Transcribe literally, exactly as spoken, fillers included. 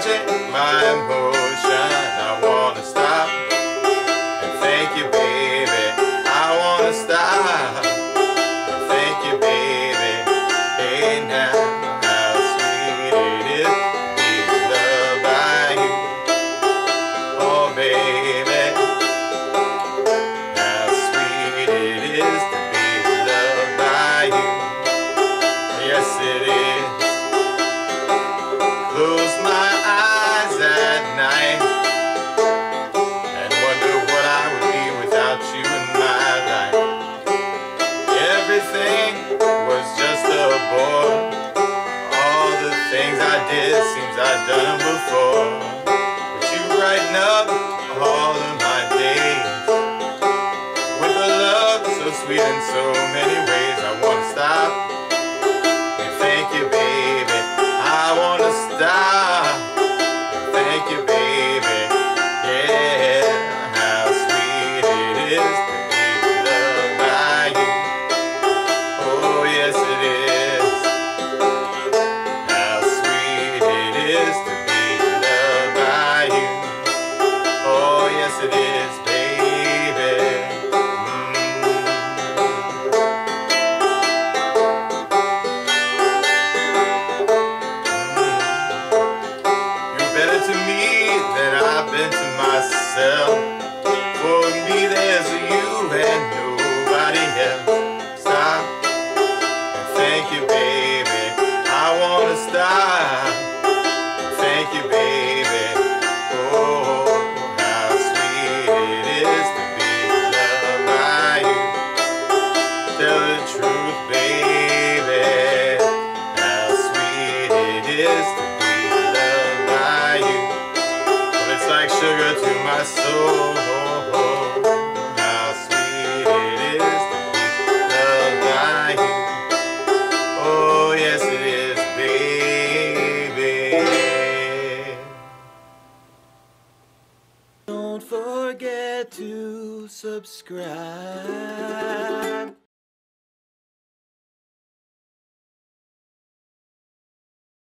touching my emotion. I wanna stop and thank you, baby. I wanna stop and thank you, baby. Hey, now how sweet it is being loved by you. Oh, baby, how sweet it is to be loved by you. Yes, it is. Close my eyes at night and wonder what I would be without you in my life. Everything was just a bore. All the things I did seems I'd done them before. But you brighten up all of my days with a love so sweet in so many ways. I wanna stop and thank you, baby. I wanna stop and thank you, baby. Yeah, how sweet it is to be loved by you. Oh, yes it is. How sweet it is to be loved by you. Oh, yes it is, baby. Mm. To me that I've been to myself. For me there's you and nobody else. Stop and thank you, baby. I wanna stop and thank you, baby. Oh, how sweet it is to be loved by you. Tell the truth, baby. How sweet it is to be like sugar to my soul. How sweet it is to be loved by you. Oh, yes it is, baby. Don't forget to subscribe.